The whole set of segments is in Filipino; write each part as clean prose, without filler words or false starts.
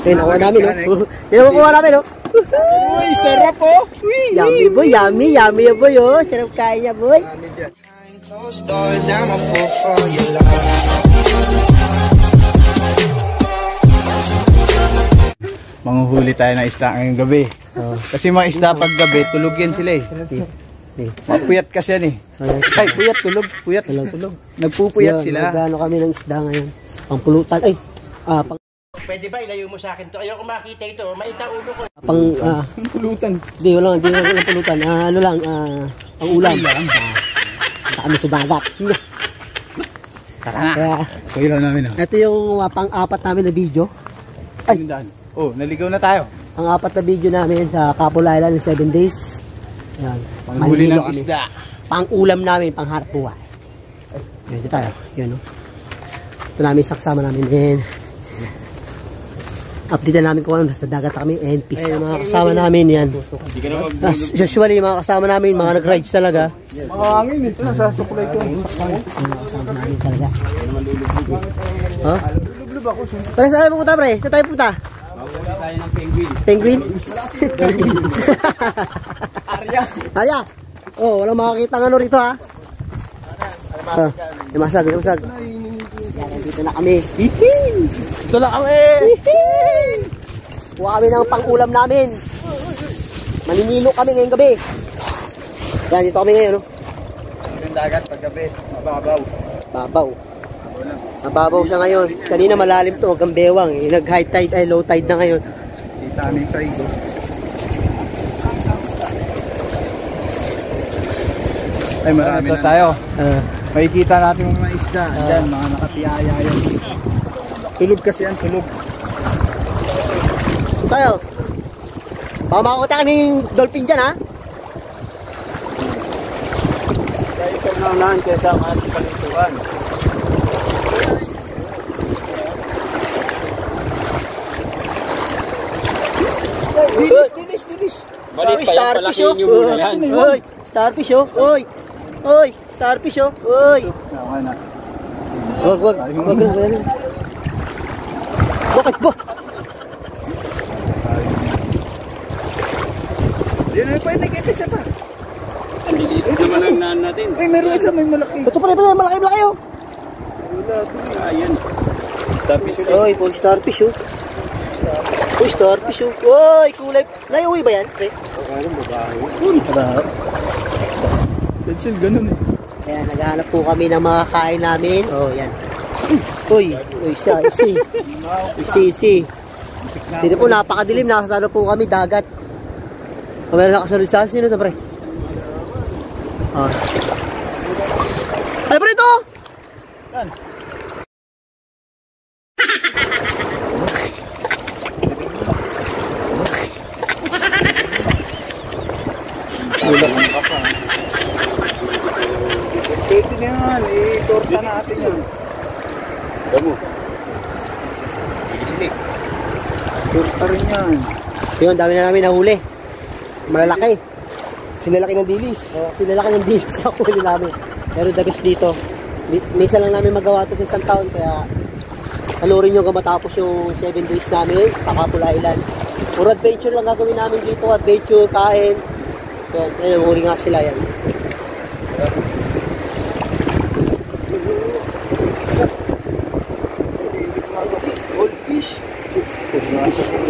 Ayun, nakuha namin, no? Yan ang makuha namin, no? Uy, sarap, oh! Yummy, boy! Yummy, yummy, boy, oh! Sarap kain niya, boy! Manguhuli tayo ng isda ngayong gabi. Kasi mga isda pag gabi, tulog yan sila, eh. Mapuyat kasi yan, eh. Ay, puyat, tulog, puyat. Nagpupuyat sila. Nagano kami ng isda ngayon. Pang pulutan, ay! Pwede ba ilayo mo sa akin to? Ayoko makita ito. Maita ulo ko. Pang pulutan. Hindi, wala lang pulutan. Ano lang, ang ulam. Punta kami sa dagat. Tara na. Kaya namin, oh. Ito yung pang-apat namin na video. Ay. Oh, naligaw na tayo. Ang apat na video namin sa Capul Island in 7 days. Yan. Panghuli ng isda. Pang-ulam namin, pang-harpuan. Dito tayo. Yan, oh. Ito namin, saksama namin din. Update namin kung ano, nasa dagat kami, NPC. Ay, mga kasama namin yan. Usually, mga kasama namin, mga nag-rides talaga. Mahangin ito, nasa supply ko. Mga kasama namin talaga. Ha? Lulublub ako. Pare, saan tayo pupunta, pre? Saan tayo pupunta? Mawala tayo ng penguin. Penguin? Arya. Arya? Oo, walang makakita ng ano rito, ha? Imasag, imasag. Dito na kami. Dito na kami. Kuha kami ng pang-ulam namin. Maninilo kami ngayong gabi. Yan, dito kami ngayon. No? Yung dagat pag gabi, mababaw. Babaw. Mababaw siya ngayon. Kanina malalim to, hanggang bewang. Nag-high tide ay low tide na ngayon. Kita namin sa iyo. Ay, marami na tayo. Makikita natin mga isda. Diyan, mga nakatiyaya yan. Tulog kasi yan, tulog. So tayo. Baka makakuta ka ng dolphin dyan, ha? Kaya isang naunahan kaysa ang ating palituan. Dilis, dilis, dilis. Balit pa yung palaki ninyo muna yan. Oy, starfish, oh. Oy, oy. Starfish, oh. Uy! Wag, wag. Wag na. Bakit ba? Diyan na pa, nag-ipisa pa. Ang lilit naman ang naan natin. Ay, meron isa, may malaki. Ito pala, malaki, malaki, oh. Ayan. Starfish, oh. Uy, pong starfish, oh. Uy, starfish, oh. Uy, kulay. Naiuwi ba yan? Parang babae. Uy, parang. Diyan, ganun, eh. Ayan, naghahanap po kami ng mga kain namin. Oh, yan. Uy, uy siya, isi. Isi, isi. Dito po, napakadilim. Nakasalo po kami, dagat. O, meron nakasalo. Saan? Sino ito, pre? Ay, pre, ito! Yan. Yan, itorta natin yan. Damo. Sige-sige. Torta rin yan. Yun, dami na namin nahuli. Malalaki. Sinalaki ng dilis. Sinalaki ng dilis sa huli namin. Pero the best dito. Misa lang namin magawa ito sa isang taon. Kaya halurin nyo hanggang matapos yung 7 days namin sa Capul Island. Puro adventure lang gagawin namin dito. Adventure, kain. So, ayun, huli nga sila yan.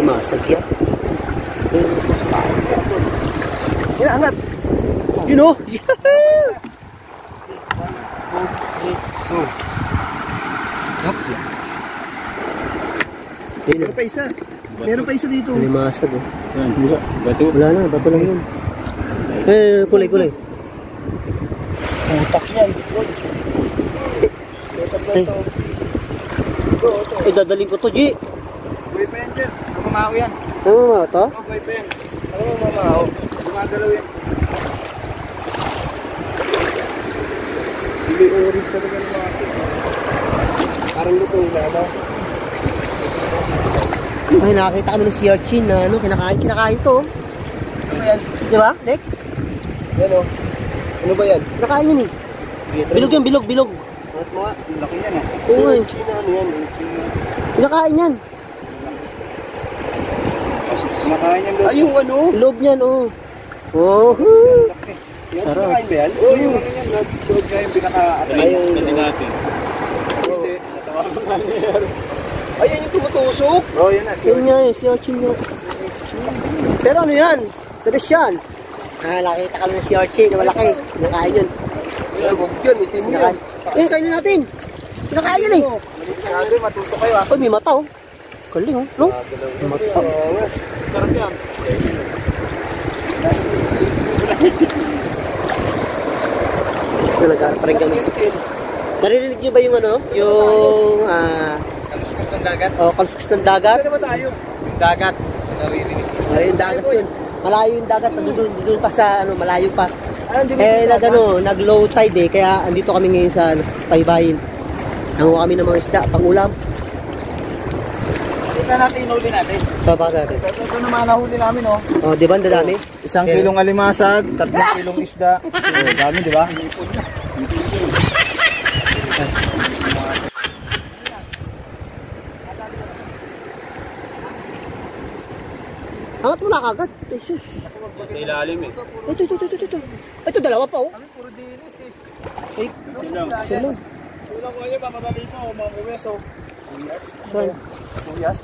Masakit. Yan, angat. You know? Yeah. Meron pa isa. Meron pa isa dito. May masag, eh. Bato. Wala na, bato lang yun. Eh, kulay, kulay. Utak yan. Eh, dadaling ko to, G. Buhay pa yan, Jeff. Mamamaho yan. Mamamaho to? Oo, buhay pa yan. Alam mo, mamamaho. Gumagalaw yan. Hindi oris sa naman mga akin. Parang lutong lalaw. Ay, nakakita kami ng sea urchin na ano, kinakain, kinakain to. Ano ba yan? Diba, Dek? Yan, o. Ano ba yan? Kinakain yan, eh. Bilog yan, bilog, bilog. Bakit mo nga? Laki yan, eh. Sea urchin na ano yan, urchin. Kinakain yan. Kumakain yung loob. Ay, yung ano? Loob niyan, oh. Oh. Yan, kumakain ba yan? Oo, yung ano yan. Loob niya yung pinaka-atay. Ayun, natin natin. Piste, natawakan nga niya yan. Ayan yung tumutusok. Oo, yan na. Yan nga yun, si Archie nyo. Pero ano yan? Sadas yan. Ah, nakita kami ng si Archie na malaki. Nakain yun. Yan, itim mo yan. Eh, kain na natin. Nakain yun eh. Nakain, matusok kayo ah. Uy, may mata oh. Kaling, no? Mata. Talaga, parang ganun. Narinig nyo ba yung ano? Yung, kaluskus ng dagat? Oo, kaluskus ng dagat. Saan naman tayo? Yung dagat. Naririnig ko. Yung dagat yun. Malayo yung dagat. Doon pa sa, ano, malayo pa. Eh, nag-low tide eh. Kaya, andito kami ngayon sa Taybayin. Nanguha kami ng mga isda, pang-ulam. Ito natin yung huli natin. Papaka natin. Ito naman ang huli namin, oh. Oh, di ba? Ang dadami? Isang kilong alimasag, 3 kilong isda. Oh, dami, di ba? Angat mo na kagad. Ay, sus. Sa ilalim, eh. Ito. Ito, dalawa pa, oh. Kami, puro dinis, eh. Ay, silang. Kulang ko niya, papabalik mo, mamuwes, oh. Puyas? Saan? Puyas?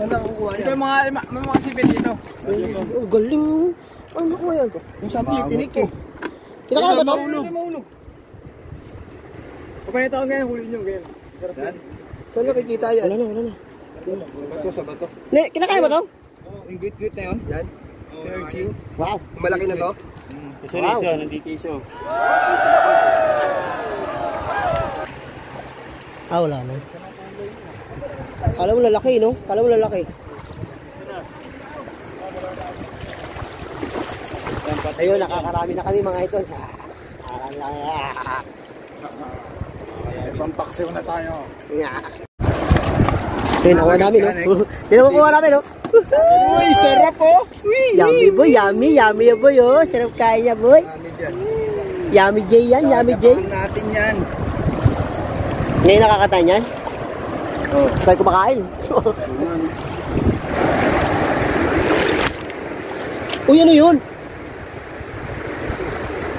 Saan nakukuha yan? Ito yung mga sipit dito. Oh, galing mo. Ano nakuha yan? Yung sa pitinik eh. Kita ka ba ito? Hindi maulog. Kapanita ko ngayon, huliin nyo ngayon. Saan nakikita yan? Wala na. Bato sa bato. Kinakaya ba ito? Yung grit-grit na yun. Yan. Wow. Malaki na ito. Isa-isa, nandito. Ah, wala na. Kala mo lalaki, no? Ayun, nakakarami na kami mga idol. Ay, pampaksiw na tayo. Ayun, nakuha namin, no? Dinakuha namin, no? Uy, sarap, oh! Yummy, boy, yummy, boy, oh. Sarap kaya, boy. Yummy J yan, yummy J. Tapakan natin yan. Ngayon nakakatayin yan? Oh, tayo kumakain. Uy, ano yun?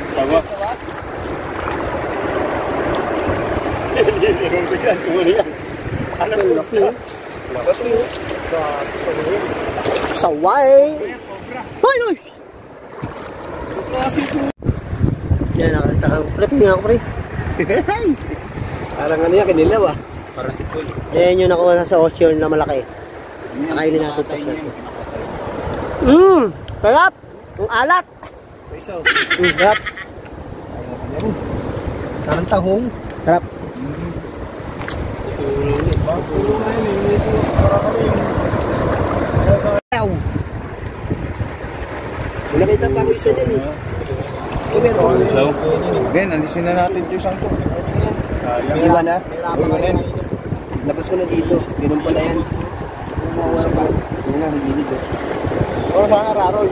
Sawa. Sawa eh. Ay, ay! Yan, nakalita ka. Prep nga ako, pre. Parang ano yan, kanilaw ah. Parang sipol. Ayan yung nakuha sa ocean na malaki. Nakailin natin ito siya. Sarap! Ang alat! Sarap! Sarang tahong. Sarap! Malapit ang pangisa dyan eh. Again, alisin na natin yung sangkong. Iwan na? Labas ko na dito. Ganun pala yan. Ganun na, hindi dito. O, saan na raroy?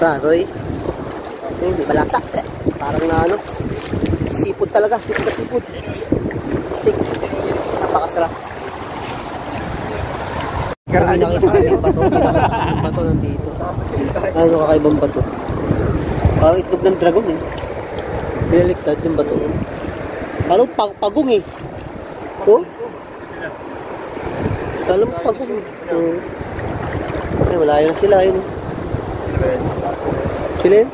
Raroy? Hindi, malasak. Parang na ano. Sipod talaga. Sipod. Stick. Napakasarap. Karami nakikakaibang bato. Bato nandito. Ay, nakakaibang bato. Parang itlog ng dragon eh. Pinaliktad yung bato. Parang pagong eh. Oh? Parang pagong eh. Ay, wala yun na sila yun. Sila yun?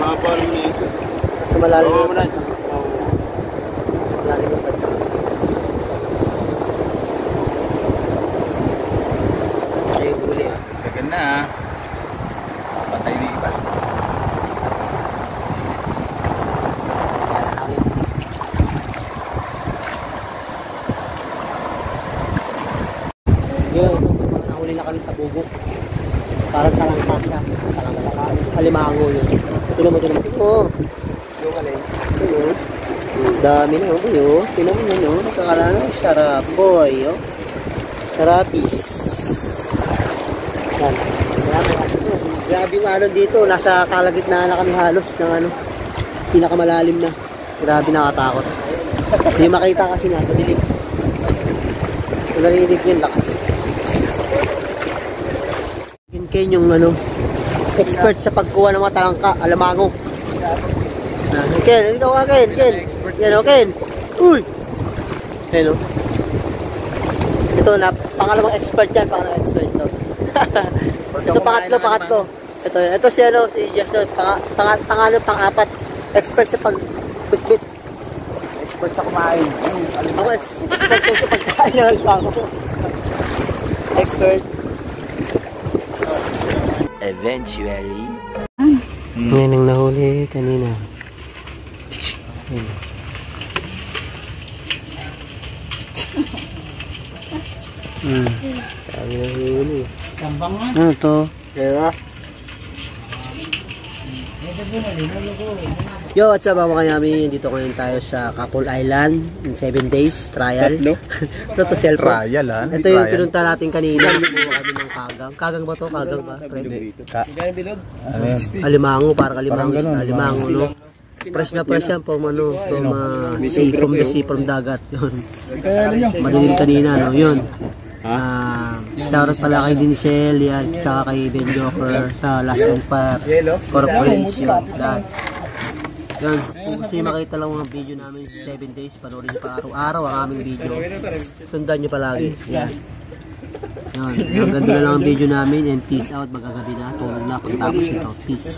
Mga parang yun. Sa malalim yung bato. Malalim yung bato. Ay, huli ah. Tagan na ah. Patay na iba. Nahuli na kami sa bubuk. Parang talangka siya. Alimango yun. Tulo mo. Oo. Yung alin. Tulo. Dami na yun. Tulo mo yun. Nakakala na. Sarap boy. Sarapis. Yan. Grabe yung ano dito. Nasa kalagitnaan na kami halos. Ng ano. Pinakamalalim na. Grabe nakatakot. Hindi makita kasi na. Padilig. Narinig yung lakas. natin yung ano, expert sa pagkuha ng mga talangka, alamango. Ken, dito ka Ken, Ken. Yan o Ken. Uy! Yan o. Ito na, pangalawang expert yan, pangalawang expert to. Ito pangatlo. Ito si ano, si Jason, pang-apat. Expert sa pag-bitbit. Expert sa kumain. Ako expert sa pagkain ng alamango. Expert. Eventually. Yan ang nahuli kanina. Sabi na huli. Tambang nga. Ano to? Kaya? Yo, what's up mga kanyami? Dito ngayon tayo sa Capul Island in 7 days trial. Proto cellphone. Trial ha? Ito yung pinunta natin kanina. Kagang. Kagang ba to? Kagang ba? Alimango, para kalimango. Alimango, no? Fresh na fresh yan from ano, from dagat. Madilim kanina, no? Yun. Shoutout pala kay Dienzl Leal, tsaka kay Benjoker sa Last and Part Corporation. Yan, kung gusto nyo makita lang mga video namin 7 days, panoorin nyo pa araw-araw ang aming video. Sundan nyo palagi. Yan. Yan, ang ganda na lang ang video namin, and peace out. Magagabi na, tulog na pagtapos ito. Peace.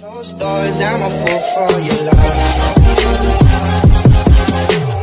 Closed doors, I'm a fool for your love.